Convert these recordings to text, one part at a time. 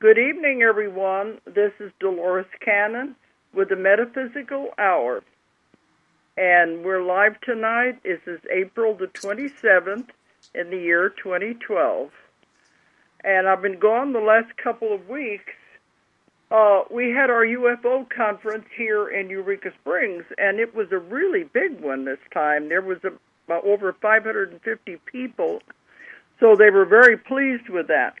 Good evening, everyone. This is Dolores Cannon with the Metaphysical Hour. And we're live tonight. This is April the 27th in the year 2012. And I've been gone the last couple of weeks. We had our UFO conference here in Eureka Springs, and it was a really big one this time. There was over 550 people, so they were very pleased with that.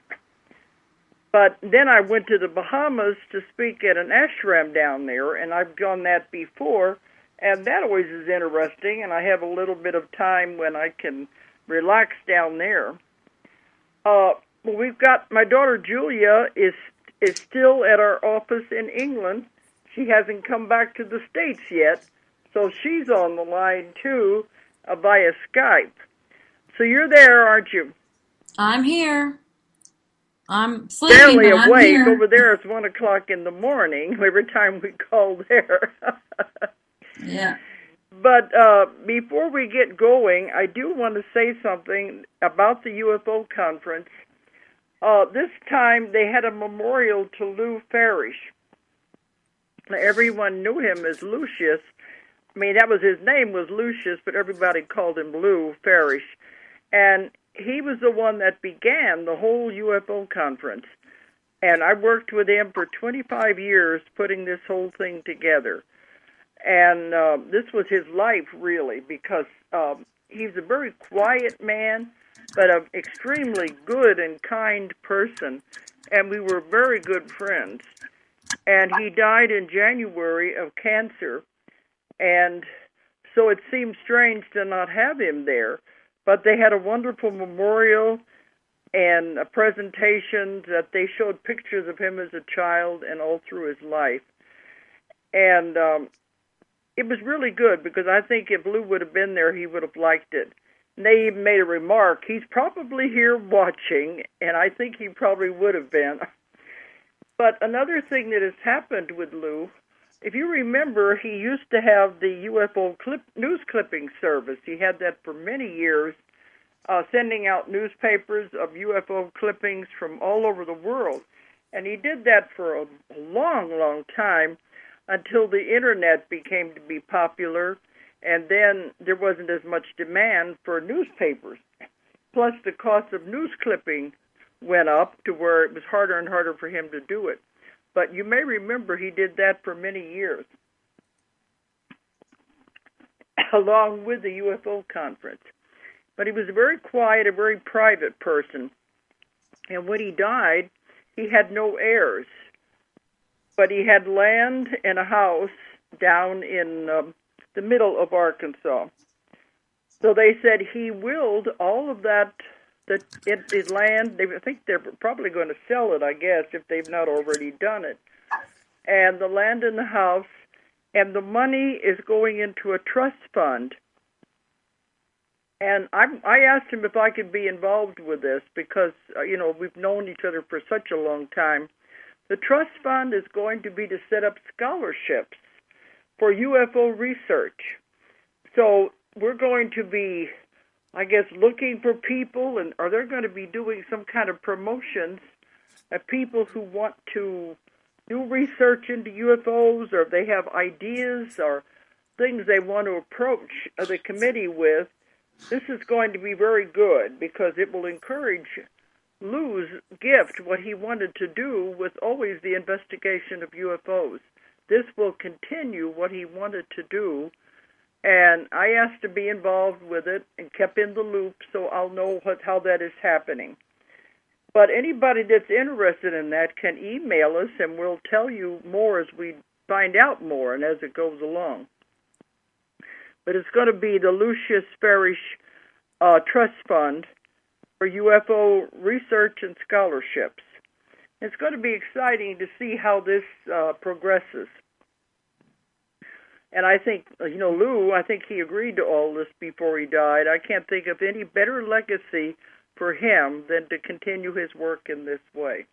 But then I went to the Bahamas to speak at an ashram down there, and I've done that before, and that always is interesting, and I have a little bit of time when I can relax down there. We've got my daughter Julia is still at our office in England. She hasn't come back to the States yet, so she's on the line, too, via Skype. So you're there, aren't you? I'm here. I'm sleeping, barely awake. Here. Over there, it's 1 o'clock in the morning every time we call there. Yeah. But before we get going, I do want to say something about the UFO conference. This time, they had a memorial to Lou Farish. Everyone knew him as Lucius. I mean, that was his name, was Lucius, but everybody called him Lou Farish. And he was the one that began the whole UFO conference, and I worked with him for 25 years putting this whole thing together. And this was his life, really, because he's a very quiet man, but an extremely good and kind person, and we were very good friends. And he died in January of cancer, and so it seemed strange to not have him there. But they had a wonderful memorial and a presentation that they showed pictures of him as a child and all through his life. And it was really good because I think if Lou would have been there, he would have liked it. And they even made a remark, he's probably here watching, and I think he probably would have been. But another thing that has happened with Lou, if you remember, he used to have the UFO news clipping service. He had that for many years, sending out newspapers of UFO clippings from all over the world. And he did that for a long, long time until the Internet became to be popular, and then there wasn't as much demand for newspapers. Plus, the cost of news clipping went up to where it was harder and harder for him to do it. But you may remember he did that for many years, along with the UFO conference. But he was a very quiet, a very private person. And when he died, he had no heirs. But he had land and a house down in the middle of Arkansas. So they said he willed all of that. His land, I think they're probably going to sell it, I guess, if they've not already done it. And the land and the house, and the money is going into a trust fund. And I asked him if I could be involved with this because, you know, we've known each other for such a long time. The trust fund is going to be to set up scholarships for UFO research. So we're going to be, I guess, looking for people, and are they going to be doing some kind of promotions of people who want to do research into UFOs, or they have ideas or things they want to approach the committee with? This is going to be very good because it will encourage Lou's gift, what he wanted to do with always the investigation of UFOs. This will continue what he wanted to do. And I asked to be involved with it and kept in the loop so I'll know how that is happening. But anybody that's interested in that can email us, and we'll tell you more as we find out more and as it goes along. But it's going to be the Lucius Farish Trust Fund for UFO Research and Scholarships. It's going to be exciting to see how this progresses. And I think, you know, Lou, I think he agreed to all this before he died. I can't think of any better legacy for him than to continue his work in this way.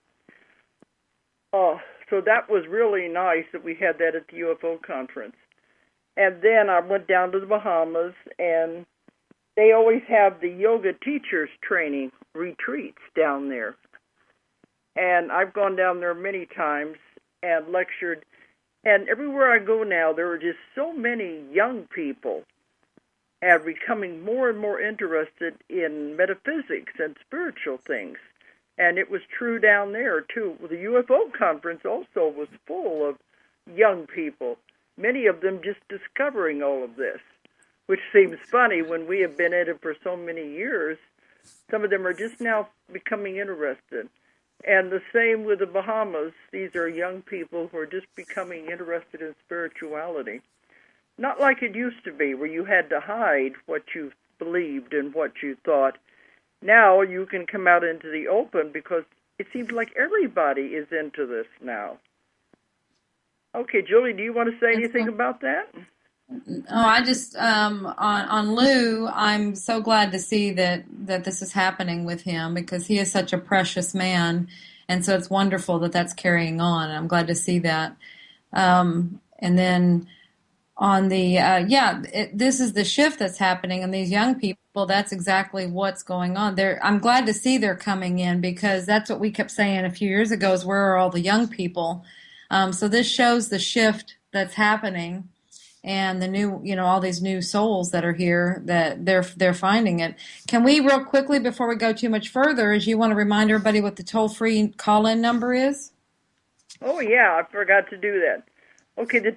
So that was really nice that we had that at the UFO conference. And then I went down to the Bahamas, and they always have the yoga teachers training retreats down there. And I've gone down there many times and lectured. And everywhere I go now, there are just so many young people are becoming more and more interested in metaphysics and spiritual things. And it was true down there, too. The UFO conference also was full of young people, many of them just discovering all of this, which seems funny when we have been at it for so many years. Some of them are just now becoming interested. And the same with the Bahamas. These are young people who are just becoming interested in spirituality. Not like it used to be, where you had to hide what you believed and what you thought. Now you can come out into the open because it seems like everybody is into this now. Okay, Julie, do you want to say anything about that? Oh, I just, on Lou, I'm so glad to see that this is happening with him because he is such a precious man. And so it's wonderful that that's carrying on. I'm glad to see that. And then on the, this is the shift that's happening in these young people. That's exactly what's going on there. I'm glad to see they're coming in because that's what we kept saying a few years ago is where are all the young people? So this shows the shift that's happening. And the new, all these new souls that are here, that they're finding it. Can we real quickly, before we go too much further, is you want to remind everybody what the toll-free call-in number is? Oh, yeah, I forgot to do that. Okay, the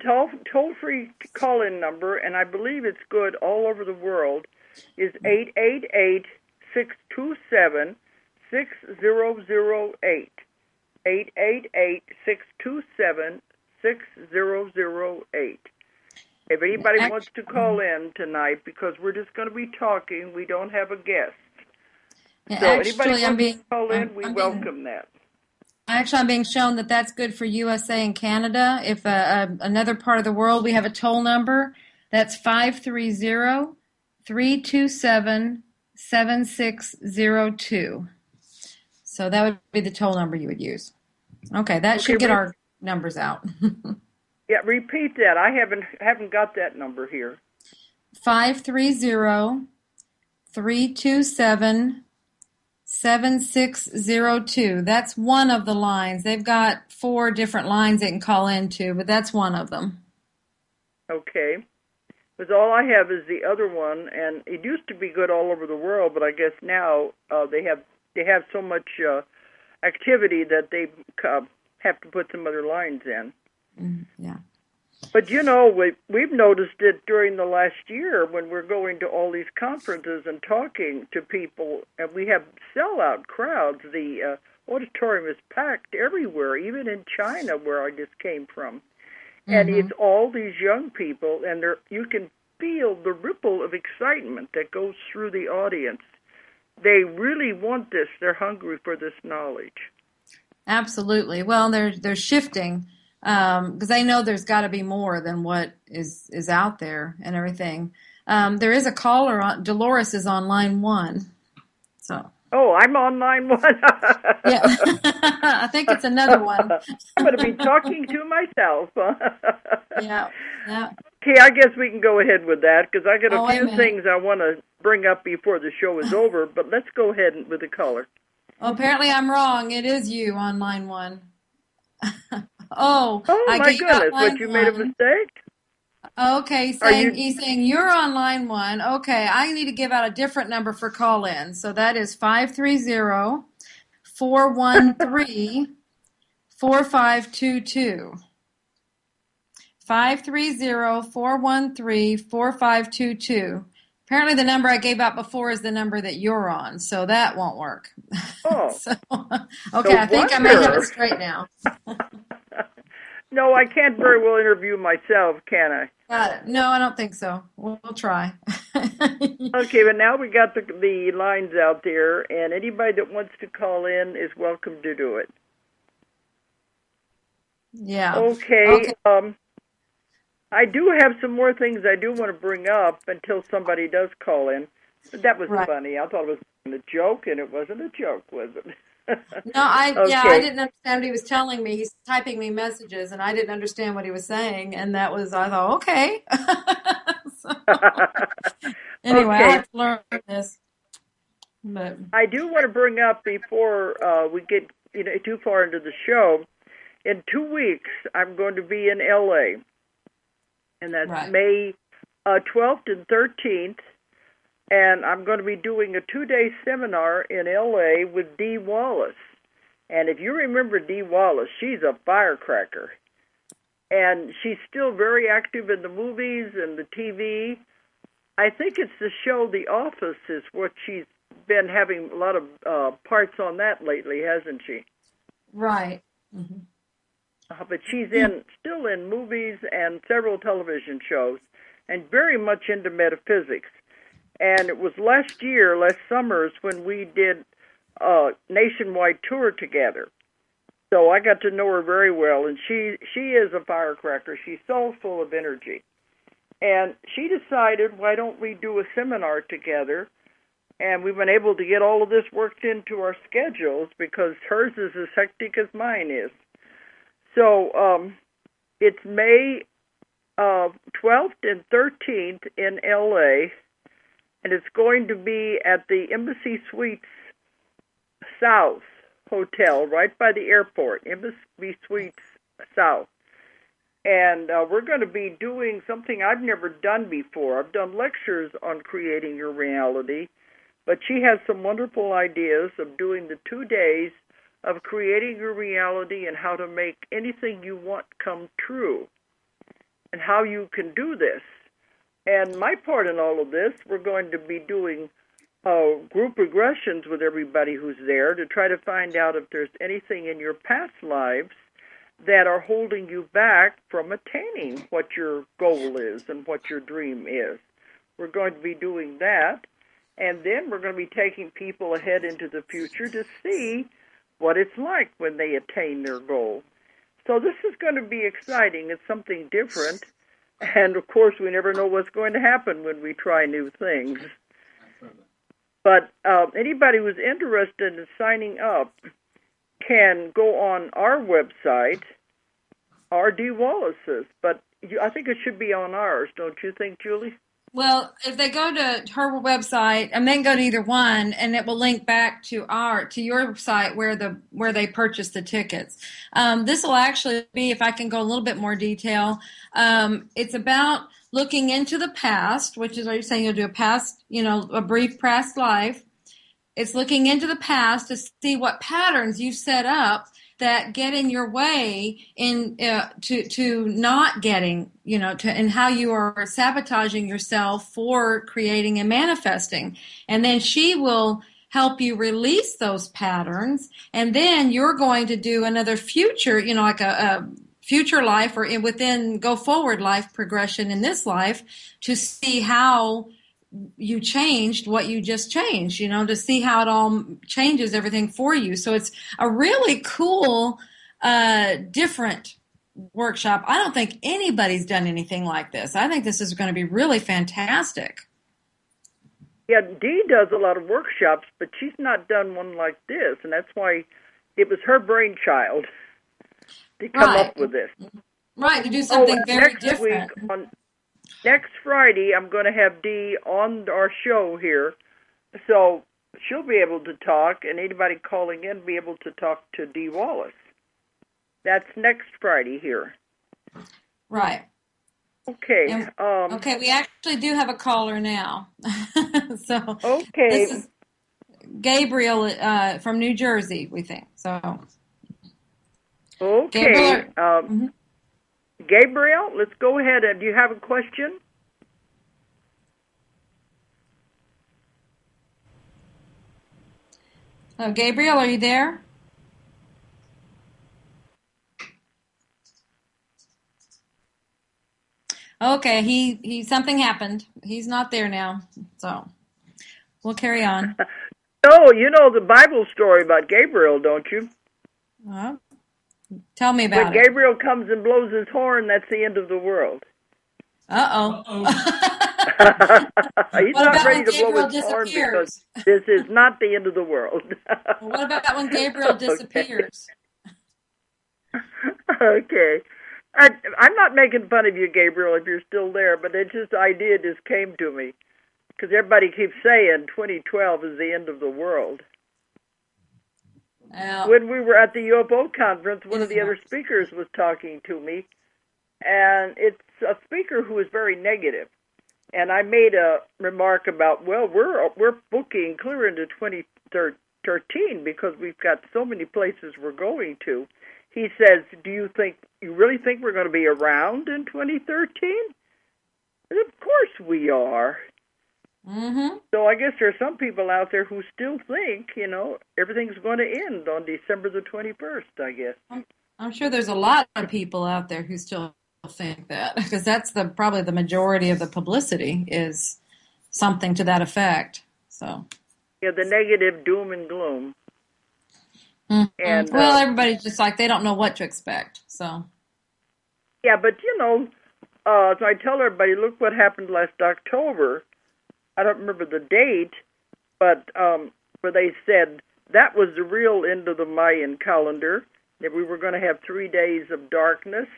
toll-free call-in number, and I believe it's good all over the world, is 888-627-6008. 888-627-6008. If anybody wants to call in tonight, because we're just going to be talking, we don't have a guest. Yeah, so anybody wants to call in, we welcome that. Actually, I'm being shown that that's good for USA and Canada. If another part of the world, we have a toll number. That's 530-327-7602. So that would be the toll number you would use. Okay, that should get our numbers out. Yeah, repeat that. I haven't got that number here. 530-327-7602. That's one of the lines. They've got four different lines they can call into, but that's one of them. Okay. Because all I have is the other one, and it used to be good all over the world, but I guess now they have so much activity that they have to put some other lines in. Yeah, but we've noticed it during the last year when we're going to all these conferences and talking to people, and we have sellout crowds. The auditorium is packed everywhere, even in China, where I just came from, and it's all these young people, and you can feel the ripple of excitement that goes through the audience. They really want this. They're hungry for this knowledge. Absolutely. Well, they're shifting. Because I know there's got to be more than what is out there and everything. There is a caller. Dolores is on line one. So. Oh, I'm on line one. Yeah, I think it's another one. I'm going to be talking to myself. Yeah. Okay, I guess we can go ahead with that because I got a few things I want to bring up before the show is over. But let's go ahead with the caller. Well, apparently I'm wrong. It is you on line one. My goodness! What, you made a mistake? Okay, he's saying you're on line one. Okay, I need to give out a different number for call in. So that is 530-413-4522. 530-413-4522. Apparently, the number I gave out before is the number that you're on, so that won't work. Oh. I think I may have it straight now. No, I can't very well interview myself, can I? Got it. No, I don't think so. We'll try. Okay, but now we got the lines out there, and anybody that wants to call in is welcome to do it. Yeah. Okay. I do have some more things I do want to bring up until somebody does call in. But that was funny. I thought it was a joke, and it wasn't a joke, was it? I didn't understand what he was telling me. He's typing me messages, and I didn't understand what he was saying, and I thought, okay. Anyway, I have to learn this. But I do want to bring up before we get you know, too far into the show, in 2 weeks I'm going to be in LA, and that's right. May 12th and 13th, and I'm going to be doing a 2-day seminar in LA with Dee Wallace. And if you remember Dee Wallace, she's a firecracker. And she's still very active in the movies and the TV. I think it's the show The Office is what she's been having a lot of parts on that lately, hasn't she? Right. Mm-hmm. But she's still in movies and several television shows and very much into metaphysics. And it was last summer, when we did a nationwide tour together. So I got to know her very well, and she is a firecracker. She's so full of energy. And she decided, why don't we do a seminar together? And we've been able to get all of this worked into our schedules because hers is as hectic as mine is. So it's May 12th and 13th in LA, and it's going to be at the Embassy Suites South Hotel, right by the airport, Embassy Suites South. And we're going to be doing something I've never done before. I've done lectures on creating your reality, but she has some wonderful ideas of doing the 2 days of creating your reality and how to make anything you want come true and how you can do this. And my part in all of this, we're going to be doing group regressions with everybody who's there to try to find out if there's anything in your past lives that are holding you back from attaining what your goal is and what your dream is. We're going to be doing that, and then we're going to be taking people ahead into the future to see what it's like when they attain their goal. So this is going to be exciting. It's something different, and of course we never know what's going to happen when we try new things. But anybody who's interested in signing up can go on our website, R.D. Wallace's. But I think it should be on ours, don't you think, Julie? Well, if they go to her website and then go to either one, and it will link back to your site where they purchase the tickets. This will actually be, if I can go a little bit more detail, it's about looking into the past, which is what you're saying, you'll do a brief past life. It's looking into the past to see what patterns you've set up that get in your way and how you are sabotaging yourself for creating and manifesting. And then she will help you release those patterns. And then you're going to do another future, like a future life or within go forward life progression in this life to see how you changed what you just changed, to see how it all changes everything for you. So it's a really cool, different workshop. I don't think anybody's done anything like this. I think this is going to be really fantastic. Yeah, Dee does a lot of workshops, but she's not done one like this, and that's why it was her brainchild. To come up with this. Right, to do something very different. Next Friday, I'm going to have Dee on our show here, so she'll be able to talk, and anybody calling in will be able to talk to Dee Wallace. That's next Friday here. Right. Okay. And, we actually do have a caller now. So okay. This is Gabriel from New Jersey, we think, so... Okay, Gabriel, let's go ahead. Do you have a question? Oh, Gabriel, are you there? Okay, he something happened. He's not there now, so we'll carry on. Oh, you know the Bible story about Gabriel, don't you? Uh-huh. Tell me about it. When Gabriel comes and blows his horn, that's the end of the world. Uh-oh. He's not ready to blow his horn because this is not the end of the world. Well, what about when Gabriel disappears? Okay. I'm not making fun of you, Gabriel, if you're still there, but the idea just came to me because everybody keeps saying 2012 is the end of the world. When we were at the UFO conference, one of the other speakers was talking to me, and it's a speaker who is very negative. And I made a remark about, well, we're booking clear into 2013 because we've got so many places we're going to. He says, do you think, you really think we're going to be around in 2013? And of course we are. Mm-hmm. So I guess there are some people out there who still think, you know, everything's going to end on December the 21st, I guess. I'm sure there's a lot of people out there who still think that, because that's the probably the majority of the publicity is something to that effect. So yeah, the negative doom and gloom. Mm-hmm. And well, everybody's just like, they don't know what to expect. So yeah, but you know, so I tell everybody, look what happened last October. I don't remember the date, but where they said that was the real end of the Mayan calendar, that we were going to have 3 days of darkness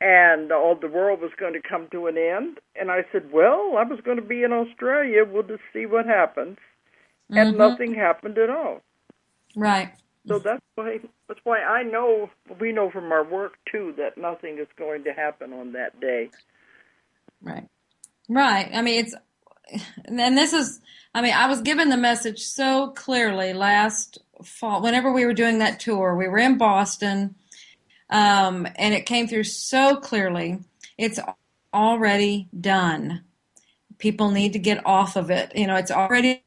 and all the world was going to come to an end. And I said, well, I was going to be in Australia. We'll just see what happens. Mm-hmm. And nothing happened at all. Right. So that's why I know, we know from our work, too, that nothing is going to happen on that day. Right. Right. I mean, it's... And this is, I mean, I was given the message so clearly last fall, whenever we were doing that tour, we were in Boston, and it came through so clearly. It's already done. People need to get off of it. You know, it's already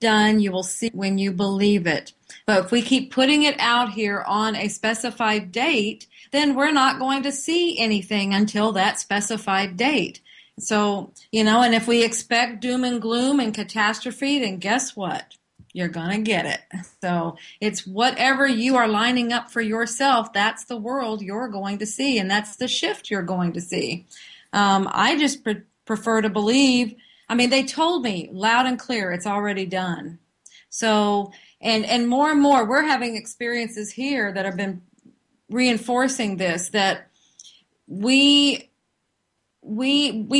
done. You will see when you believe it. But if we keep putting it out here on a specified date, then we're not going to see anything until that specified date. So, you know, and if we expect doom and gloom and catastrophe, then guess what? You're going to get it. So it's whatever you are lining up for yourself, that's the world you're going to see, and that's the shift you're going to see. I just prefer to believe, I mean, they told me loud and clear, it's already done. So, and more, we're having experiences here that have been reinforcing this, that we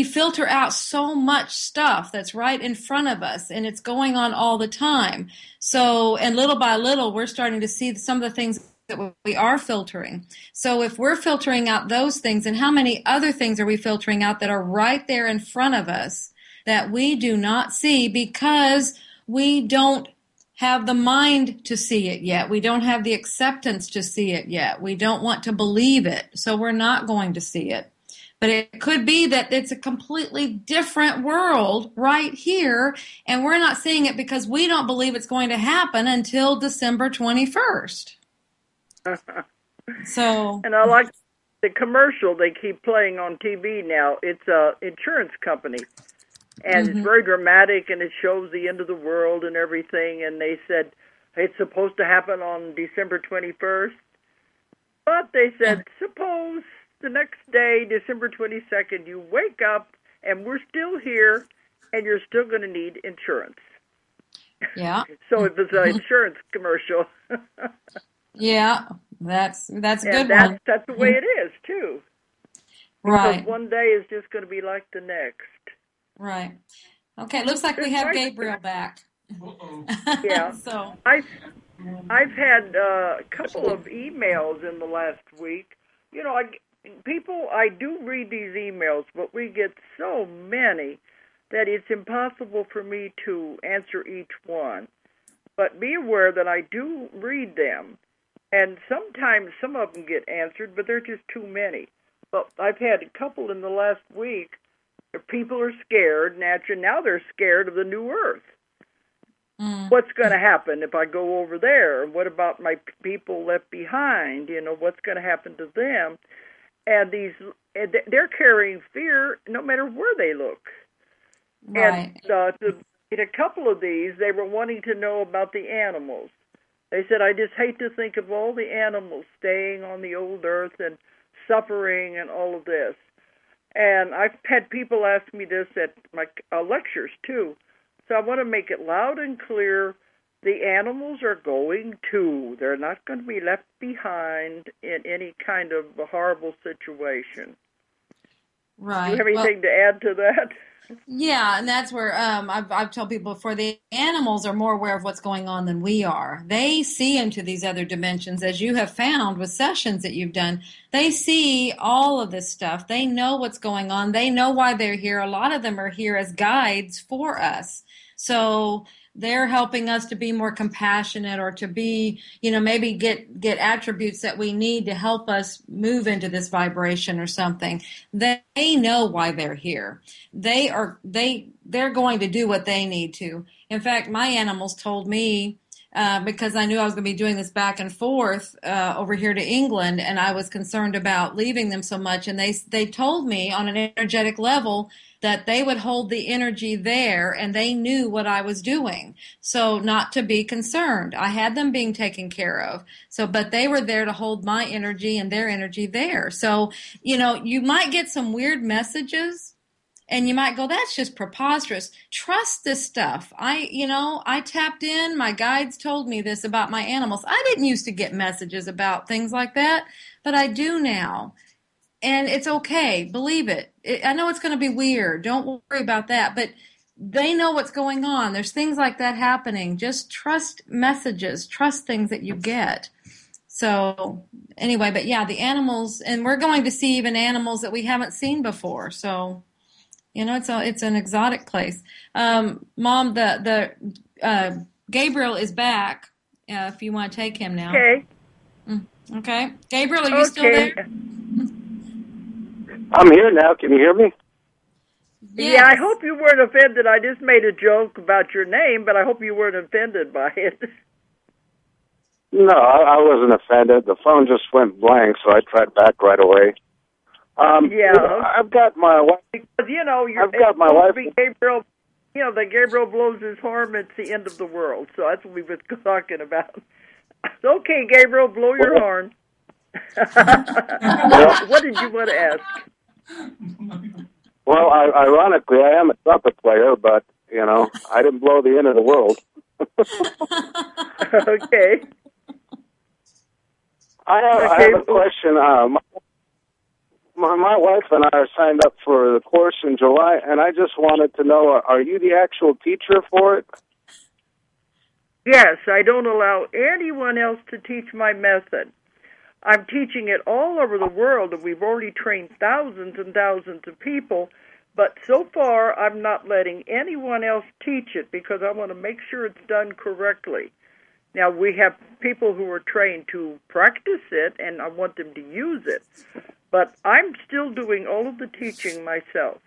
filter out so much stuff that's right in front of us, and it's going on all the time. So, and little by little, we're starting to see some of the things that we are filtering. So if we're filtering out those things, and how many other things are we filtering out that are right there in front of us that we do not see because we don't have the mind to see it yet. We don't have the acceptance to see it yet. We don't want to believe it, so we're not going to see it. But it could be that it's a completely different world right here, and we're not seeing it because we don't believe it's going to happen until December 21st. So, and I like the commercial they keep playing on TV now. It's an insurance company, and mm-hmm. it's very dramatic, and it shows the end of the world and everything, and they said it's supposed to happen on December 21st, but they said, suppose... the next day, December 22nd, you wake up, and we're still here, and you're still going to need insurance. Yeah. So it was an insurance commercial. Yeah, that's a good one. That's the way it is, too. Right. Because one day is just going to be like the next. Right. Okay, looks like we have Gabriel back. Uh-oh. Yeah. So I've had a couple of emails in the last week. You know, people, I do read these emails, but we get so many that it's impossible for me to answer each one. But be aware that I do read them, and sometimes some of them get answered, but they're just too many. But I've had a couple in the last week. People are scared, naturally. Now they're scared of the new earth. Mm. What's going to happen if I go over there? What about my people left behind? You know, what's going to happen to them? And they're carrying fear no matter where they look. Right. And in a couple of these, they were wanting to know about the animals. They said, I just hate to think of all the animals staying on the old earth and suffering and all of this. And I've had people ask me this at my lectures, too. So I want to make it loud and clear, the animals are going too. They're not going to be left behind in any kind of a horrible situation. Right. Do you have anything to add to that? Yeah, and that's where I've told people before, the animals are more aware of what's going on than we are. They see into these other dimensions, as you have found with sessions that you've done. They see all of this stuff. They know what's going on. They know why they're here. A lot of them are here as guides for us. So they're helping us to be more compassionate, or to be, you know, maybe get attributes that we need to help us move into this vibration or something. They know why they're here. They're going to do what they need to. In fact, my animals told me, because I knew I was going to be doing this back and forth over here to England, and I was concerned about leaving them so much, and they told me on an energetic level that they would hold the energy there, and they knew what I was doing, so not to be concerned. I had them being taken care of, so but they were there to hold my energy and their energy there. So, you know, you might get some weird messages, and you might go, that's just preposterous. Trust this stuff. I tapped in. My guides told me this about my animals. I didn't used to get messages about things like that, but I do now. And it's okay. Believe it. I know it's going to be weird. Don't worry about that. But they know what's going on. There's things like that happening. Just trust messages. Trust things that you get. So anyway, but yeah, the animals, and we're going to see even animals that we haven't seen before. So, you know, it's an exotic place. Mom, the Gabriel is back. If you want to take him now. Okay. Okay. Gabriel, are you still there? I'm here now. Can you hear me? Yes. Yeah, I hope you weren't offended. I just made a joke about your name, but I hope you weren't offended by it. No, I wasn't offended. The phone just went blank, so I tried back right away. Yeah, I've got my wife. Because, you know, I've got my wife. Gabriel, you know, that Gabriel blows his horn. It's the end of the world. So that's what we've been talking about. It's okay, Gabriel, blow your horn. What did you want to ask? Well, ironically, I am a trumpet player, but you know, I didn't blow the end of the world. Okay. I have a question. My wife and I are signed up for the course in July, and I just wanted to know, are you the actual teacher for it? Yes, I don't allow anyone else to teach my method. I'm teaching it all over the world, and we've already trained thousands and thousands of people, but so far I'm not letting anyone else teach it because I want to make sure it's done correctly. Now, we have people who are trained to practice it, and I want them to use it. But I'm still doing all of the teaching myself.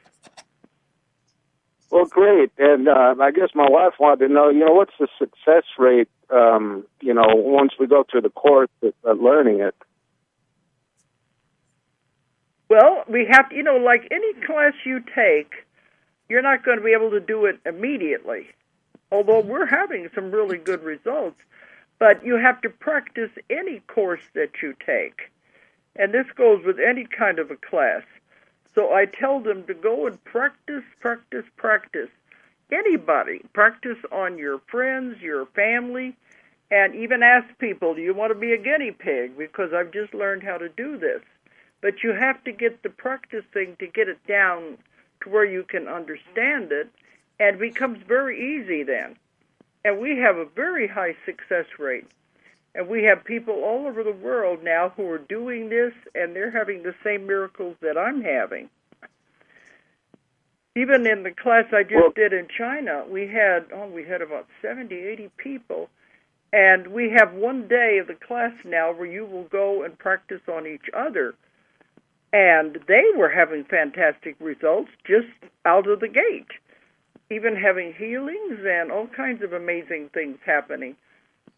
Well, great. And I guess my wife wanted to know, you know, what's the success rate, you know, once we go through the course at learning it? Well, we have to, you know, like any class you take, you're not going to be able to do it immediately, although we're having some really good results. But you have to practice any course that you take. And this goes with any kind of a class. So I tell them to go and practice, practice, practice. Anybody. Practice on your friends, your family, and even ask people, do you want to be a guinea pig? Because I've just learned how to do this. But you have to get the practice thing to get it down to where you can understand it, and it becomes very easy then. And we have a very high success rate. And we have people all over the world now who are doing this, and they're having the same miracles that I'm having. Even in the class I just did in China, we had about 70, 80 people, and we have one day of the class now where you will go and practice on each other. And they were having fantastic results just out of the gate, even having healings and all kinds of amazing things happening.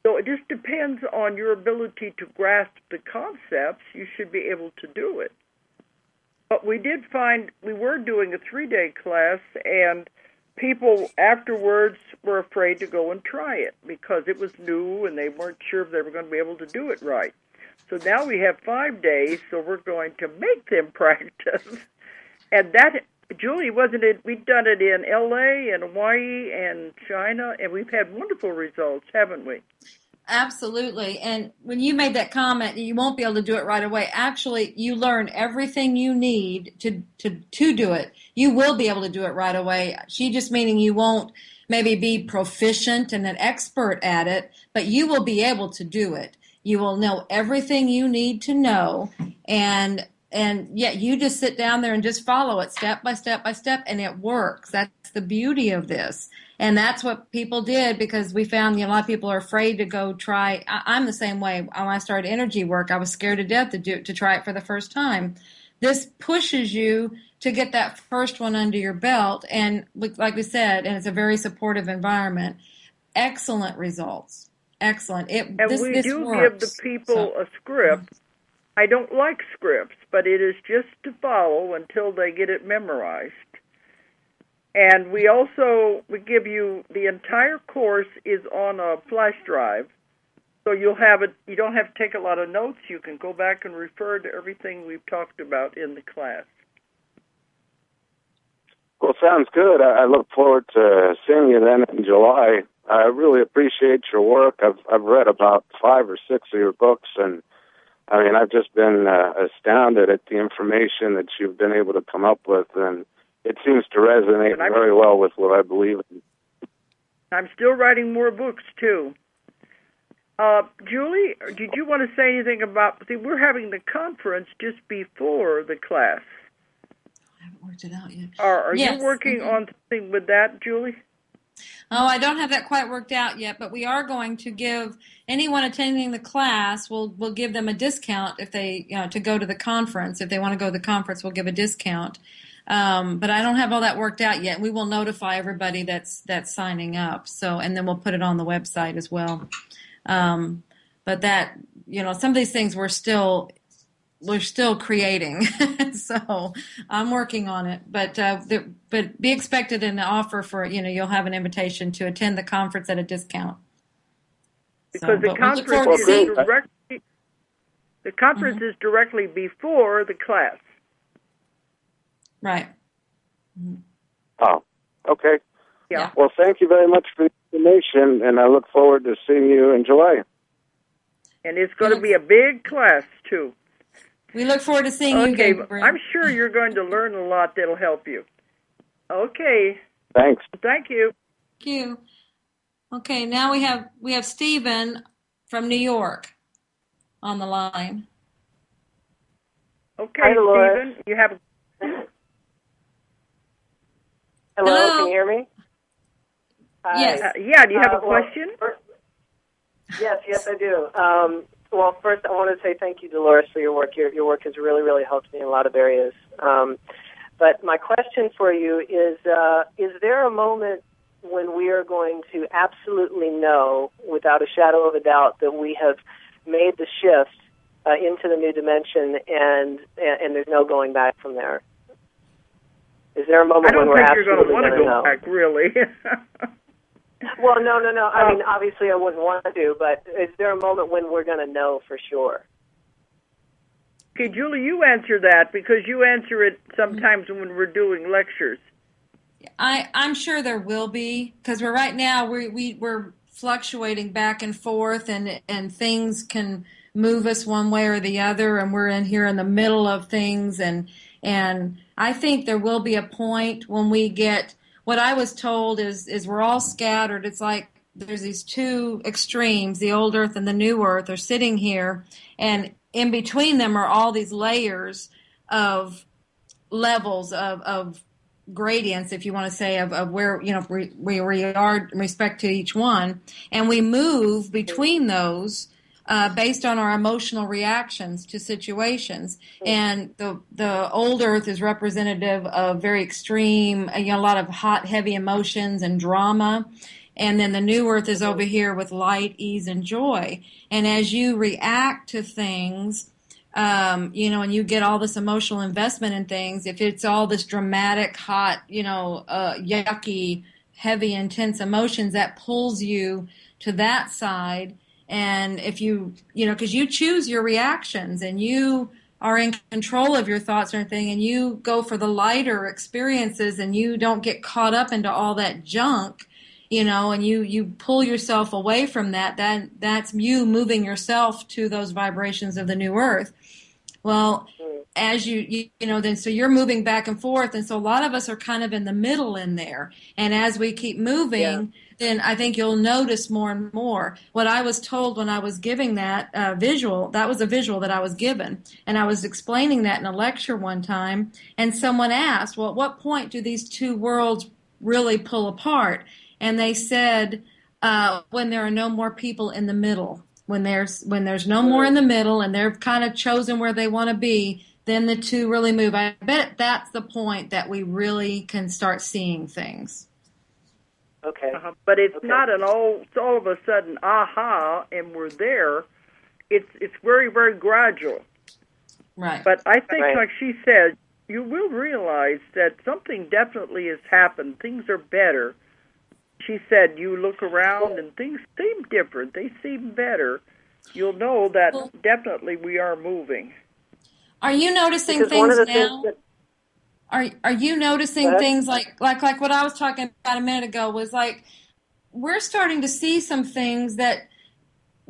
So it just depends on your ability to grasp the concepts. You should be able to do it. But we did find we were doing a 3-day class, and people afterwards were afraid to go and try it because it was new and they weren't sure if they were going to be able to do it right. So now we have 5 days, so we're going to make them practice. And that, Julie, wasn't it? We've done it in LA and Hawaii and China, and we've had wonderful results, haven't we? Absolutely. And when you made that comment, you won't be able to do it right away. Actually, you learn everything you need to do it. You will be able to do it right away. She just meaning you won't maybe be proficient and an expert at it, but you will be able to do it. You will know everything you need to know, and yet you just sit down there and just follow it step by step by step, and it works. That's the beauty of this. And that's what people did, because we found a lot of people are afraid to go try. I'm the same way. When I started energy work, I was scared to death to try it for the first time. This pushes you to get that first one under your belt. And like we said, and it's a very supportive environment. Excellent results. Excellent. This works. Give the people a script. I don't like scripts, but it is just to follow until they get it memorized. And we also give you the entire course is on a flash drive, so you'll have it. You don't have to take a lot of notes. You can go back and refer to everything we've talked about in the class. Well, sounds good. I look forward to seeing you then in July. I really appreciate your work. I've read about 5 or 6 of your books, and I mean I've just been astounded at the information that you've been able to come up with, and it seems to resonate very well with what I believe in. I'm still writing more books, too. Julie, did you want to say anything about... See, we're having the conference just before the class. I haven't worked it out yet. Are you working on something with that, Julie? Oh, I don't have that quite worked out yet, but we are going to give anyone attending the class, we'll give them a discount if they, to go to the conference. If they want to go to the conference, we'll give a discount. But I don't have all that worked out yet. We will notify everybody that's signing up. So, and then we'll put it on the website as well. But that, some of these things we're still creating. So I'm working on it. But be expected in the offer for, you'll have an invitation to attend the conference at a discount. Because the conference is directly before the class. Right. Mm-hmm. Oh, okay. Yeah. Well, thank you very much for the information, and I look forward to seeing you in July. And it's going to be a big class, too. We look forward to seeing you, Gabriel. I'm sure you're going to learn a lot that'll help you. Okay. Thanks. Thank you. Thank you. Okay, now we have Stephen from New York on the line. Okay, Stephen, you have... Hello, can you hear me? Hi. Yes. Do you have a question? Yes, I do. Well, first I want to say thank you, Dolores, for your work. Your work has really, really helped me in a lot of areas. But my question for you is there a moment when we are going to absolutely know, without a shadow of a doubt, that we have made the shift into the new dimension and there's no going back from there? Is there a moment when we're absolutely going to know? I don't think you're going to want to go back, really. Well, no. I mean, obviously I wouldn't want to, but is there a moment when we're going to know for sure? Okay, Julie, you answer that, because you answer it sometimes when we're doing lectures. I'm sure there will be, because right now we're fluctuating back and forth, and things can move us one way or the other, and we're in here in the middle of things, and I think there will be a point when we get, what I was told is we're all scattered. It's like there's these two extremes, the old earth and the new earth are sitting here, and in between them are all these layers of levels of gradients, if you want to say, of where, we are in respect to each one. And we move between those based on our emotional reactions to situations. And the old earth is representative of very extreme, a lot of hot, heavy emotions and drama. And then the new earth is over here with light, ease, and joy. And as you react to things, and you get all this emotional investment in things, if it's all this dramatic, hot, yucky, heavy, intense emotions, that pulls you to that side. And if you because you choose your reactions and you are in control of your thoughts or anything, and you go for the lighter experiences and you don't get caught up into all that junk, you know, and you pull yourself away from that, then that's you moving yourself to those vibrations of the new earth. Well, as you know, then so you're moving back and forth, and so a lot of us are kind of in the middle in there. And as we keep moving, then I think you'll notice more and more. What I was told when I was giving that visual, that was a visual that I was given, and I was explaining that in a lecture one time, and someone asked, well, at what point do these two worlds really pull apart? And they said, when there are no more people in the middle. When there's no more in the middle and they're kind of chosen where they want to be, then the two really move. I bet that's the point that we really can start seeing things. Okay. Uh-huh. But it's not all of a sudden, aha, and we're there. It's very, very gradual. Right. But I think, like she said, you will realize that something definitely has happened. Things are better. She said, you look around and things seem different. They seem better. You'll know that definitely we are moving. Are you noticing things now? Are you noticing things like what I was talking about a minute ago was like we're starting to see some things that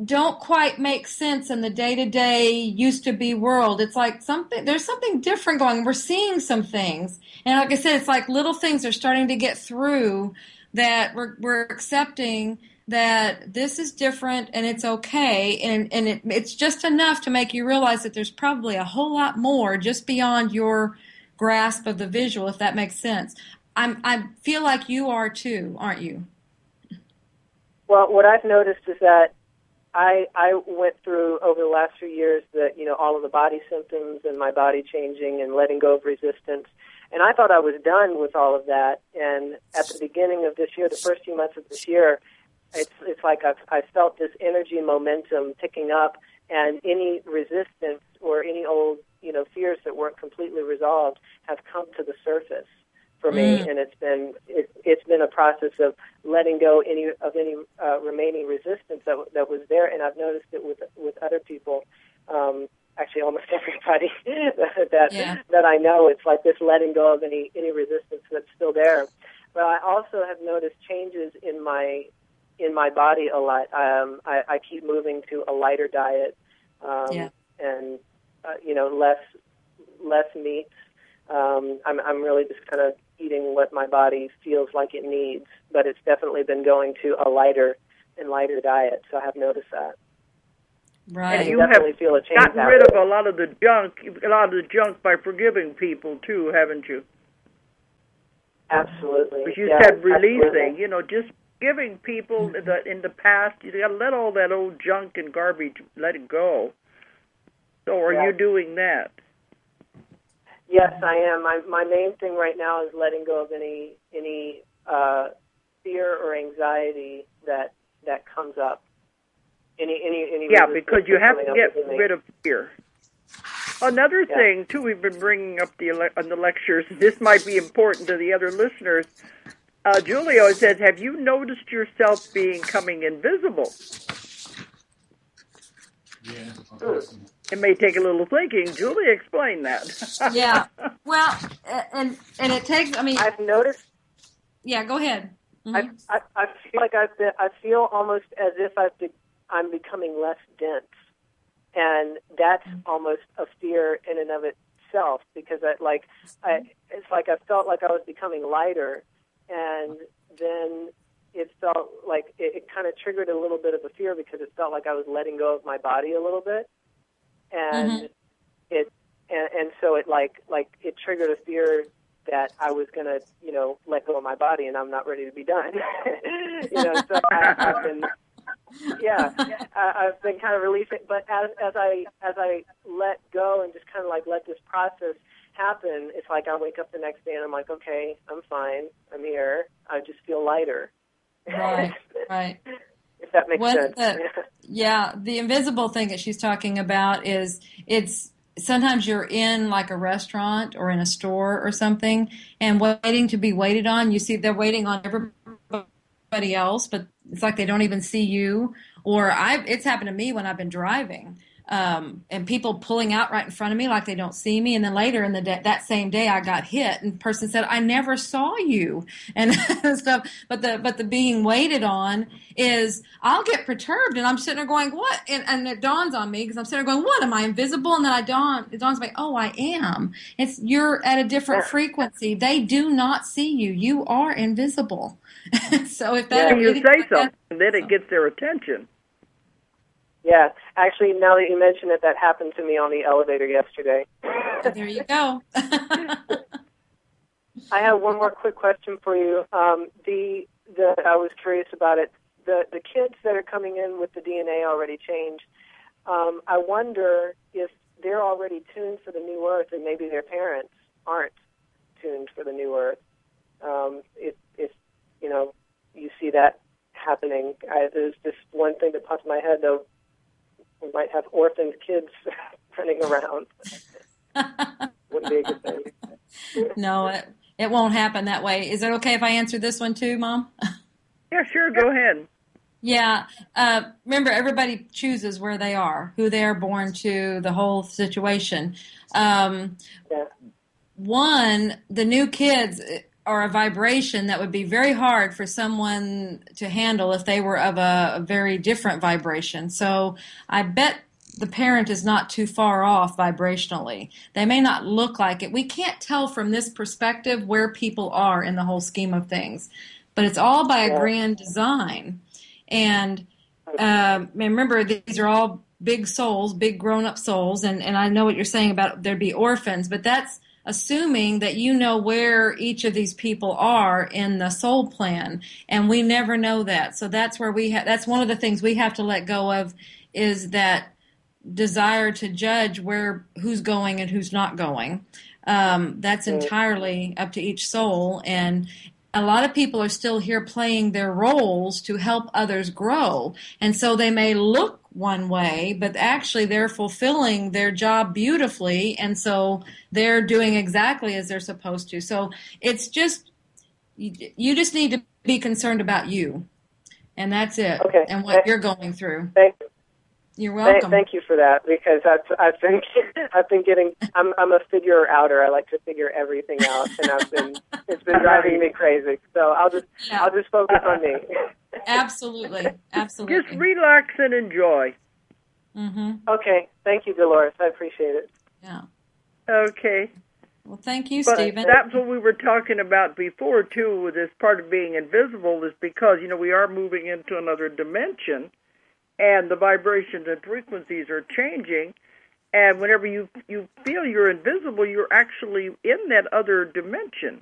don't quite make sense in the day-to-day used-to-be world. It's like there's something different going. We're seeing some things. And like I said, it's like little things are starting to get through that we're accepting that this is different and it's okay, and it's just enough to make you realize that there's probably a whole lot more just beyond your grasp of the visual, if that makes sense. I feel like you are too, aren't you? Well, what I've noticed is that I went through over the last few years that, you know, all of the body symptoms and my body changing and letting go of resistance. And I thought I was done with all of that. And at the beginning of this year, the first few months of this year, it's like I felt this energy momentum picking up, and any resistance or any old, you know, fears that weren't completely resolved have come to the surface for me. And it's been a process of letting go of any remaining resistance that was there. And I've noticed it with other people. Actually, almost everybody that I know, it's like this letting go of any resistance that's still there. But I also have noticed changes in my body a lot. I keep moving to a lighter diet, and you know, less meat. I'm really just kind of eating what my body feels like it needs, but it's definitely been going to a lighter diet. So I have noticed that. Right. And you have gotten rid of a lot of the junk by forgiving people too, haven't you? Absolutely. But you said releasing, absolutely. You know, just giving people in the past, you got to let all that old junk and garbage, let it go. So are you doing that? Yes, I am. My main thing right now is letting go of any fear or anxiety that comes up. Any because you have to get rid of fear. Another thing, too, we've been bringing up on the lectures, this might be important to the other listeners. Julio says, have you noticed yourself becoming invisible? Yeah. It may take a little thinking. Julia, explain that. Yeah. Well, and it takes, I mean. I've noticed. Yeah, go ahead. Mm-hmm. I feel like I feel almost as if I'm becoming less dense, and that's almost a fear in and of itself, because it's like I felt like I was becoming lighter, and then it felt like it kind of triggered a little bit of a fear because it felt like I was letting go of my body a little bit, and so it like it triggered a fear that I was going to, you know, let go of my body, and I'm not ready to be done. You know, so I've been. Yeah, I've been kind of releasing, but as I let go and just kind of like let this process happen, it's like I wake up the next day and I'm like, okay, I'm fine, I'm here, I just feel lighter. Right. If that makes sense. The invisible thing that she's talking about is it's sometimes you're in like a restaurant or in a store or something and waiting to be waited on. You see, they're waiting on everybody else, but it's like they don't even see you. Or it's happened to me when I've been driving. and people pulling out right in front of me like they don't see me. And then later in the day, that same day, I got hit, and the person said, "I never saw you," and stuff. But the being waited on is, I'll get perturbed, and I'm sitting there going, "What?" And it dawns on me, because I'm sitting there going, "What? Am I invisible?" And then it dawns on me, "Oh, I am." It's, you're at a different frequency. They do not see you. You are invisible. So if that, yeah, you say something, then it gets their attention. Yeah, actually, now that you mention it, that happened to me on the elevator yesterday. There you go. I have one more quick question for you. I was curious about it. The kids that are coming in with the DNA already changed. I wonder if they're already tuned for the new Earth, and maybe their parents aren't tuned for the new Earth. If you know, you see that happening. There's this one thing that popped in my head, though. We might have orphaned kids running around. Wouldn't be a good thing. No, it won't happen that way. Is it okay if I answer this one too, Mom? Yeah, sure. Go ahead. Yeah. Remember, everybody chooses where they are, who they are born to, the whole situation. Yeah. One, the new kids are a vibration that would be very hard for someone to handle if they were of a very different vibration. So I bet the parent is not too far off vibrationally. They may not look like it. We can't tell from this perspective where people are in the whole scheme of things, but it's all by a grand design. And remember, these are all big souls, big grown-up souls, and I know what you're saying about there'd be orphans, but that's assuming that you know where each of these people are in the soul plan, and we never know that. So that's where that's one of the things we have to let go of, is that desire to judge who's going and who's not going. That's entirely up to each soul, and a lot of people are still here playing their roles to help others grow, and so they may look one way, but actually they're fulfilling their job beautifully, and so they're doing exactly as they're supposed to. So it's just, you just need to be concerned about you, and that's it, okay, and what you're going through. Thank you. You're welcome. Thank you for that, because I'm a figure outer. I like to figure everything out, and it's been driving me crazy. So I'll just focus on me. Absolutely, absolutely. Just relax and enjoy. Mm-hmm. Okay, thank you, Dolores. I appreciate it. Yeah. Okay. Well, thank you, Stephen. That's what we were talking about before too. With this part of being invisible, is because we are moving into another dimension. And the vibrations and frequencies are changing, and whenever you feel you're invisible, you're actually in that other dimension,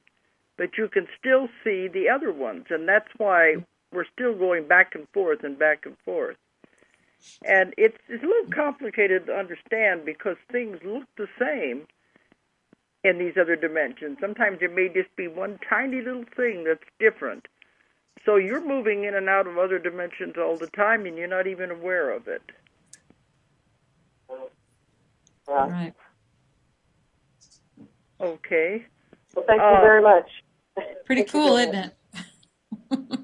but you can still see the other ones, and that's why we're still going back and forth and back and forth. And it's a little complicated to understand, because things look the same in these other dimensions. Sometimes it may just be one tiny little thing that's different. So you're moving in and out of other dimensions all the time, and you're not even aware of it. All right. Okay. Well, thank you very much. Pretty cool, isn't it?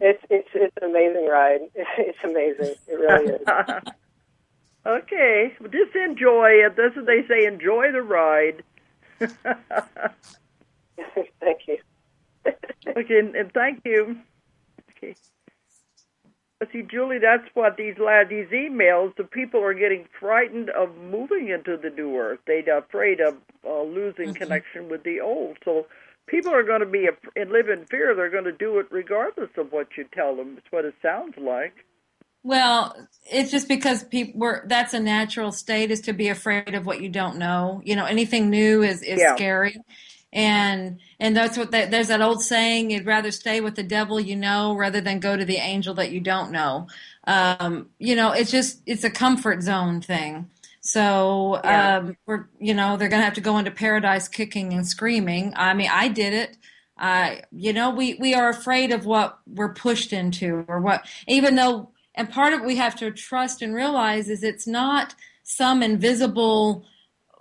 It's an amazing ride. It's amazing. It really is. Okay. Well, just enjoy it. That's what they say. Enjoy the ride. Thank you. Okay, and thank you. Okay. See, Julie, that's what these emails, the people are getting frightened of moving into the new Earth. They're afraid of losing connection with the old. So people are going to be and live in fear. They're going to do it regardless of what you tell them. It's what it sounds like. Well, it's just because that's a natural state, is to be afraid of what you don't know. Anything new is scary. And that's what there's that old saying: you'd rather stay with the devil you know rather than go to the angel that you don't know. It's a comfort zone thing. So they're going to have to go into paradise kicking and screaming. I mean, I did it. We are afraid of what we're pushed into, or what, even though, and part of what we have to trust and realize is it's not some invisible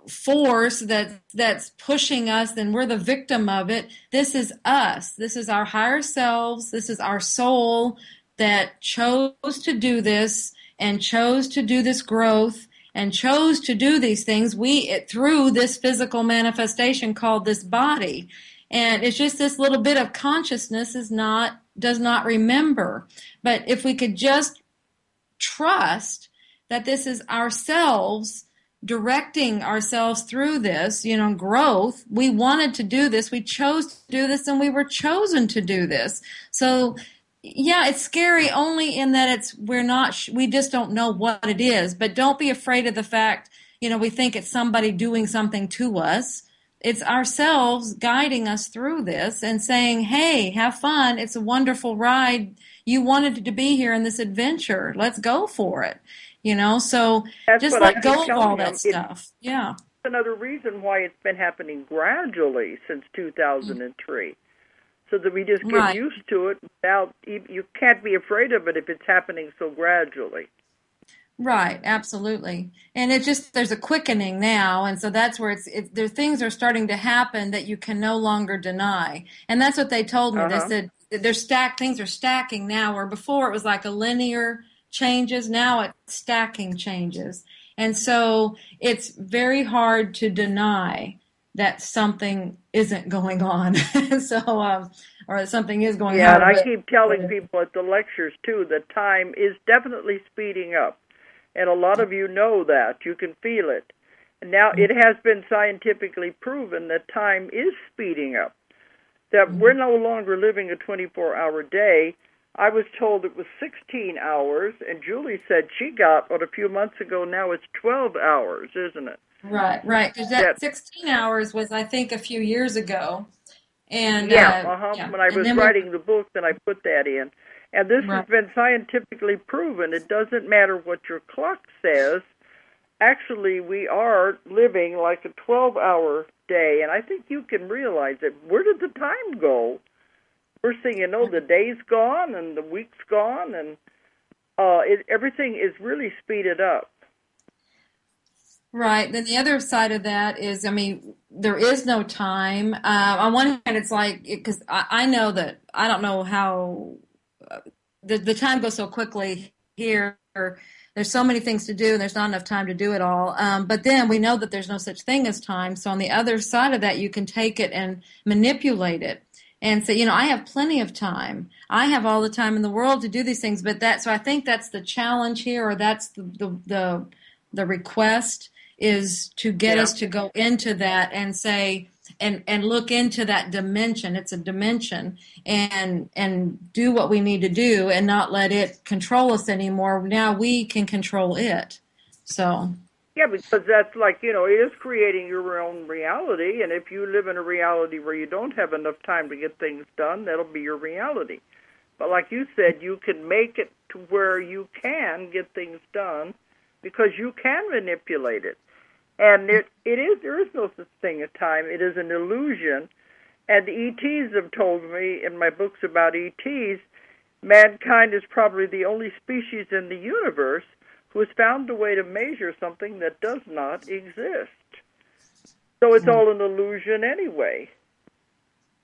force that's pushing us, then we're the victim of it. This is us. This is our higher selves. This is our soul that chose to do this, and chose to do this growth, and chose to do these things through this physical manifestation called this body. And it's just this little bit of consciousness does not remember. But if we could just trust that this is ourselves directing ourselves through this, growth. We wanted to do this. We chose to do this, and we were chosen to do this. So, yeah, it's scary only in that we just don't know what it is. But don't be afraid of the fact, we think it's somebody doing something to us. It's ourselves guiding us through this and saying, hey, have fun. It's a wonderful ride. You wanted to be here in this adventure. Let's go for it. So that's just let go of all that stuff. Yeah. Another reason why it's been happening gradually since 2003, so that we just get used to it. You can't be afraid of it if it's happening so gradually. Right, absolutely. And there's a quickening now, and so that's where things are starting to happen that you can no longer deny. And that's what they told me. Uh-huh. They said things are stacking now, where before it was like a linear changes, now it's stacking changes. And so it's very hard to deny that something isn't going on. Or something is going on. Yeah, and I keep telling people at the lectures, too, that time is definitely speeding up. And a lot of you know that. You can feel it. Now, it has been scientifically proven that time is speeding up, that we're no longer living a 24-hour day. I was told it was 16 hours, and Julie said she got what a few months ago. Now it's 12 hours, isn't it? Right. Because that 16 hours was, I think, a few years ago. And when I was writing the book, then I put that in. And this has been scientifically proven. It doesn't matter what your clock says. Actually, we are living like a 12-hour day, and I think you can realize it. Where did the time go? First thing you know, the day's gone and the week's gone, and everything is really speeded up. Right. Then the other side of that is, there is no time. On one hand, it's like, because I know that I don't know how the time goes so quickly here. There's so many things to do, and there's not enough time to do it all. But then we know that there's no such thing as time. So on the other side of that, you can take it and manipulate it. And so, I have plenty of time. I have all the time in the world to do these things. But so I think that's the challenge here, or that's the request, is to get us to go into that and say, and look into that dimension. It's a dimension, and do what we need to do and not let it control us anymore. Now we can control it. So. Yeah, because that's like, it is creating your own reality, and if you live in a reality where you don't have enough time to get things done, that'll be your reality. But like you said, you can make it to where you can get things done because you can manipulate it. And there is no such thing as time. It is an illusion. And the ETs have told me in my books about ETs, mankind is probably the only species in the universe who has found a way to measure something that does not exist. So it's all an illusion anyway.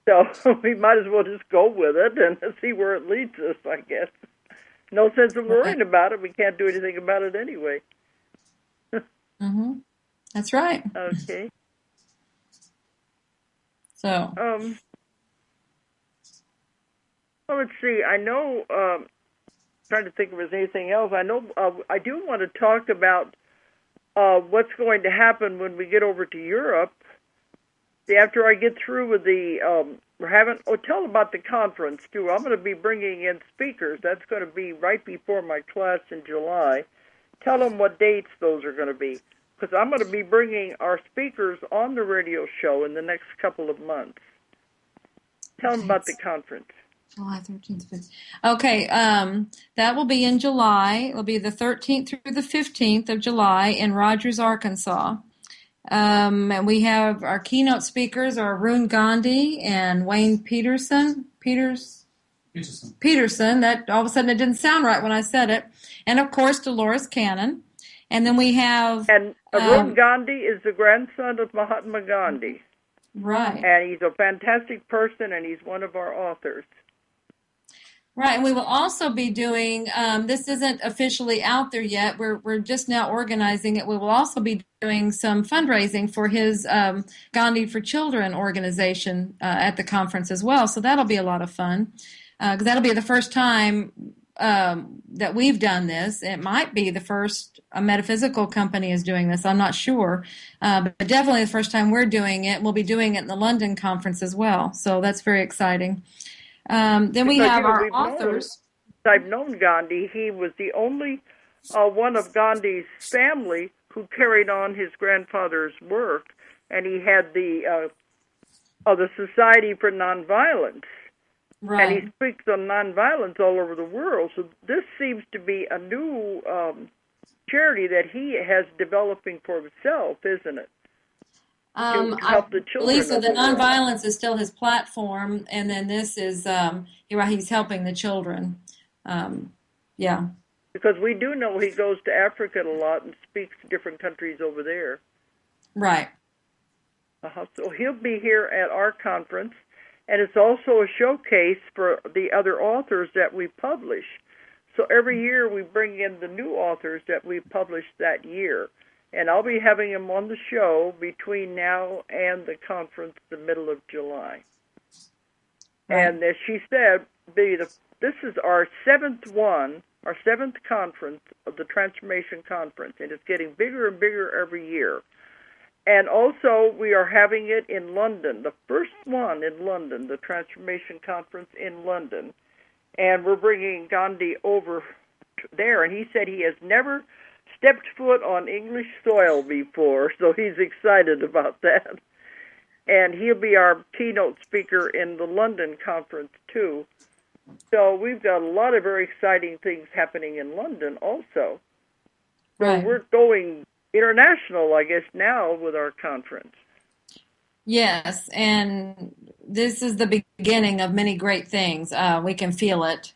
So we might as well just go with it and see where it leads us, I guess. No sense in worrying about it. We can't do anything about it anyway. That's right. Okay. So. Well, let's see. I know... trying to think if there's anything else. I know I do want to talk about what's going to happen when we get over to Europe. After I get through with the tell about the conference too. I'm going to be bringing in speakers. That's going to be right before my class in July. Tell them what dates those are going to be, because I'm going to be bringing our speakers on the radio show in the next couple of months. Tell them about the conference. July 13th, 15th. Okay, that will be in July. It'll be the 13th through the 15th of July in Rogers, Arkansas. And we have our keynote speakers are Arun Gandhi and Wayne Peterson. Peterson. That all of a sudden it didn't sound right when I said it. And of course Dolores Cannon. And then we have Arun Gandhi is the grandson of Mahatma Gandhi. Right. And he's a fantastic person, and he's one of our authors. Right, and we will also be doing, this isn't officially out there yet, we're just now organizing it. We will also be doing some fundraising for his Gandhi for Children organization at the conference as well, so that'll be a lot of fun, because that'll be the first time that we've done this. It might be the first a metaphysical company is doing this, I'm not sure, but definitely the first time we're doing it. We'll be doing it in the London conference as well, so that's very exciting. Then we have our authors. I've known Gandhi. He was the only one of Gandhi's family who carried on his grandfather's work, and he had the Society for Nonviolence. Right. And he speaks on nonviolence all over the world. So this seems to be a new charity that he has developing for himself, isn't it? Lisa, the nonviolence is still his platform, and then this is he's helping the children. Yeah, because we do know he goes to Africa a lot and speaks to different countries over there. Right. So he'll be here at our conference, and it's also a showcase for the other authors that we publish. So every year we bring in the new authors that we published that year. And I'll be having him on the show between now and the conference, the middle of July. Right. And as she said, this is our seventh conference of the Transformation Conference, and it's getting bigger and bigger every year. And also, we are having it in London, the first one in London, the Transformation Conference in London. And we're bringing Gandhi over there, and he said he has never stepped foot on English soil before, so he's excited about that. And he'll be our keynote speaker in the London conference, too. So we've got a lot of very exciting things happening in London also. Right. So we're going international, I guess, now with our conference. Yes, and this is the beginning of many great things. We can feel it.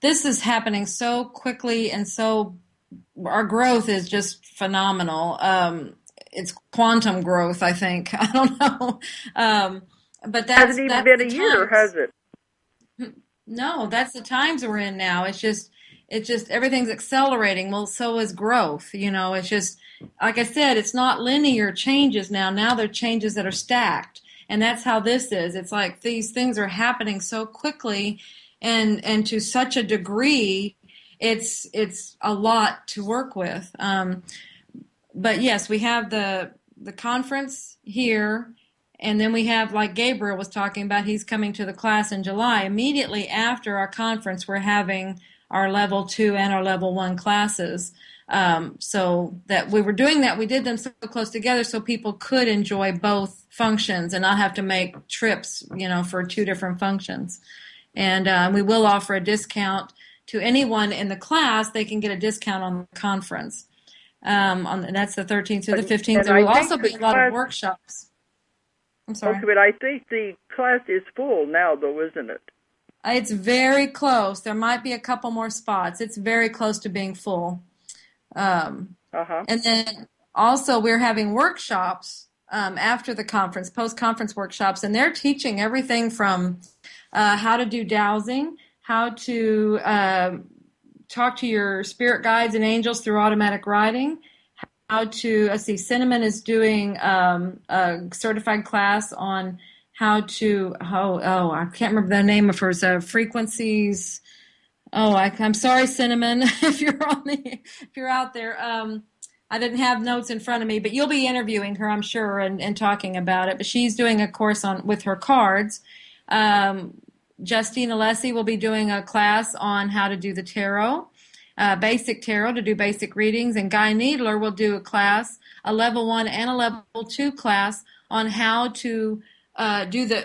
This is happening so quickly, and so our growth is just phenomenal. It's quantum growth, I think. I don't know. But that's hasn't even been a year, has it? No, that's the times we're in now. It's just everything's accelerating. Well, so is growth. You know, it's just, like I said, it's not linear changes now. Now they're changes that are stacked. And that's how this is. It's like these things are happening so quickly and to such a degree. It's a lot to work with, but yes, we have the conference here, and then we have, like Gabriel was talking about, he's coming to the class in July. Immediately after our conference, we're having our level 2 and our level 1 classes. So that we were doing that, we did them so close together so people could enjoy both functions and not have to make trips, for two different functions. And we will offer a discount. To anyone in the class, they can get a discount on the conference. And that's the 13th through the 15th. There will also be a lot of workshops. I'm sorry. Okay, but I think the class is full now, though, isn't it? It's very close. There might be a couple more spots. It's very close to being full. And then also we're having workshops after the conference, post-conference workshops, and they're teaching everything from how to do dowsing, how to talk to your spirit guides and angels through automatic writing, how to, Cinnamon is doing a certified class on how to, I can't remember the name of hers, frequencies. I'm sorry, Cinnamon, if you're out there. I didn't have notes in front of me, but you'll be interviewing her, I'm sure, and talking about it. But she's doing a course with her cards. Justine Alessi will be doing a class on how to do the tarot, basic tarot, to do basic readings. And Guy Needler will do a class, a level 1 and a level 2 class, on how to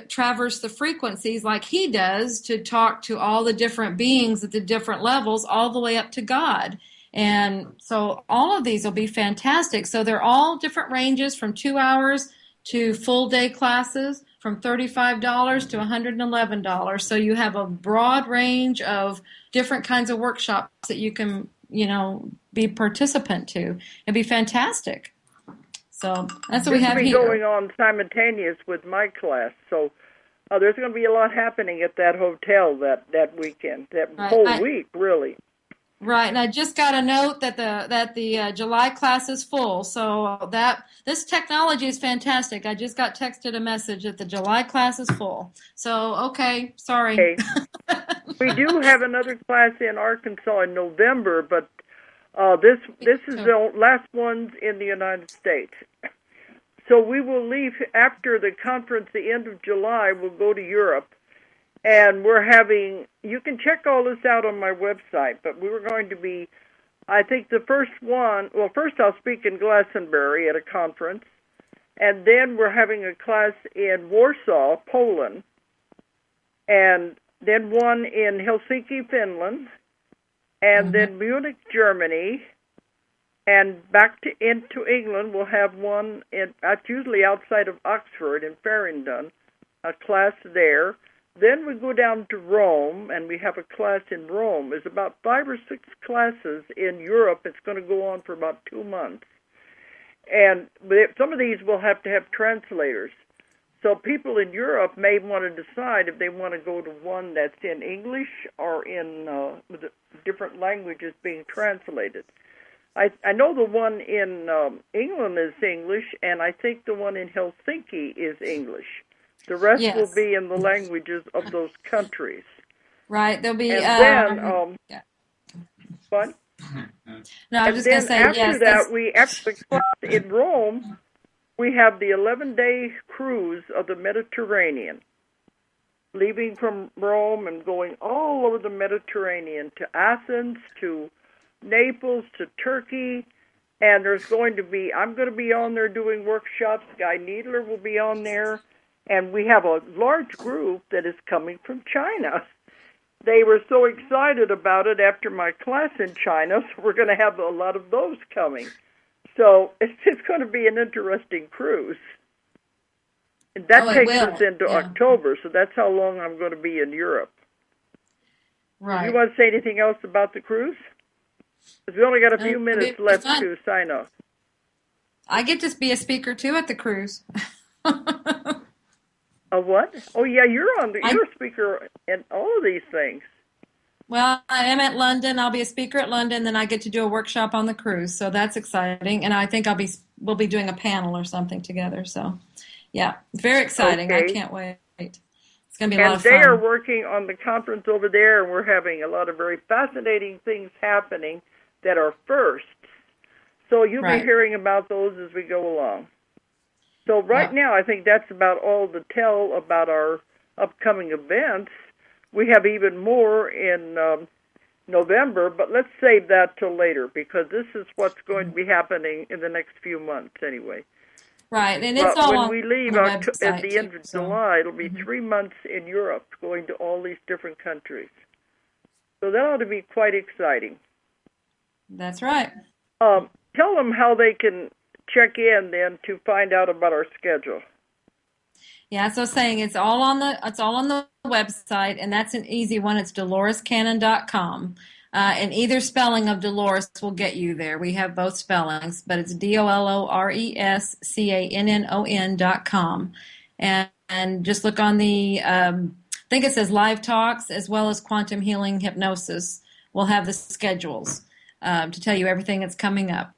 traverse the frequencies like he does to talk to all the different beings at the different levels all the way up to God. And so all of these will be fantastic. So they're all different ranges from 2 hours to full day classes, from $35 to $111. So you have a broad range of different kinds of workshops that you can, be participant to. It'd be fantastic. So that's what we have here. It's going on simultaneous with my class. So there's going to be a lot happening at that hotel that weekend, that whole week, really. Right, and I just got a note that the July class is full, so that this technology is fantastic. I just got texted a message that the July class is full. So, okay, sorry. Okay. We do have another class in Arkansas in November, but this is the last one in the United States. So we will leave after the conference, the end of July, we'll go to Europe. And we're having, you can check all this out on my website, but we were going to be, I think the first one, well, first I'll speak in Glastonbury at a conference, and then we're having a class in Warsaw, Poland, and then one in Helsinki, Finland, and then Munich, Germany, and back into England. We'll have one, that's usually outside of Oxford in Farringdon, a class there. Then we go down to Rome, and we have a class in Rome. There's about 5 or 6 classes in Europe. It's going to go on for about 2 months. And some of these will have to have translators. So people in Europe may want to decide if they want to go to one that's in English or in different languages being translated. I know the one in England is English, and I think the one in Helsinki is English. The rest will be in the languages of those countries. Right, there'll be... And then... What? No, I was just going to say, after the class in Rome, we have the 11-day cruise of the Mediterranean, leaving from Rome and going all over the Mediterranean to Athens, to Naples, to Turkey. And there's going to be... I'm going to be on there doing workshops. Guy Needler will be on there. And we have a large group that is coming from China. They were so excited about it after my class in China, so we're going to have a lot of those coming. So it's going to be an interesting cruise. And that takes us into October, so that's how long I'm going to be in Europe. Right. You want to say anything else about the cruise? Because we only got a few minutes left to sign off. I get to be a speaker, too, at the cruise. A what? Oh, yeah, you're a speaker in all of these things. Well, I am at London. I'll be a speaker at London. Then I get to do a workshop on the cruise, so that's exciting. And I think we'll be doing a panel or something together. So, yeah, very exciting. Okay. I can't wait. It's going to be a lot of fun. And they are working on the conference over there, and we're having a lot of very fascinating things happening that are firsts. So you'll be hearing about those as we go along. So now, I think that's about all the tell about our upcoming events. We have even more in November, but let's save that till later because this is what's going to be happening in the next few months anyway. Right, and it's all on the website. When we leave at the end of July, it'll be 3 months in Europe going to all these different countries. So that ought to be quite exciting. That's right. Tell them how they can... check in then to find out about our schedule. Yeah, so saying it's all on the website, and that's an easy one. It's DoloresCannon.com. And either spelling of Dolores will get you there. We have both spellings, but it's DoloresCannon.com. And just look on the, I think it says live talks as well as quantum healing hypnosis. We'll have the schedules to tell you everything that's coming up.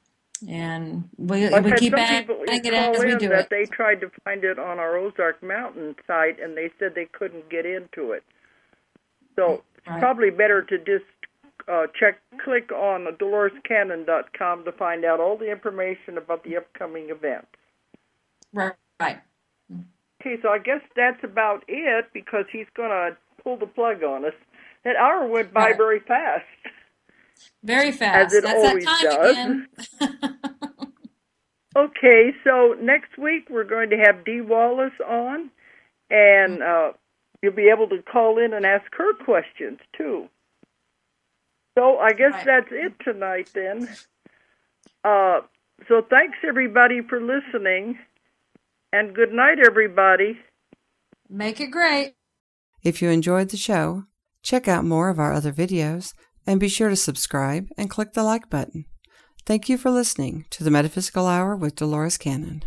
And we keep adding it as we do it. They tried to find it on our Ozark Mountain site, and they said they couldn't get into it. So it's probably better to just click on DoloresCannon.com to find out all the information about the upcoming events. Right. Okay, so I guess that's about it because he's going to pull the plug on us. That hour went by very fast. Very fast. As it always does. Okay, so next week we're going to have Dee Wallace on, and you'll be able to call in and ask her questions, too. So I guess that's it tonight, then. So thanks, everybody, for listening, and good night, everybody. Make it great. If you enjoyed the show, check out more of our other videos, and be sure to subscribe and click the like button. Thank you for listening to the Metaphysical Hour with Dolores Cannon.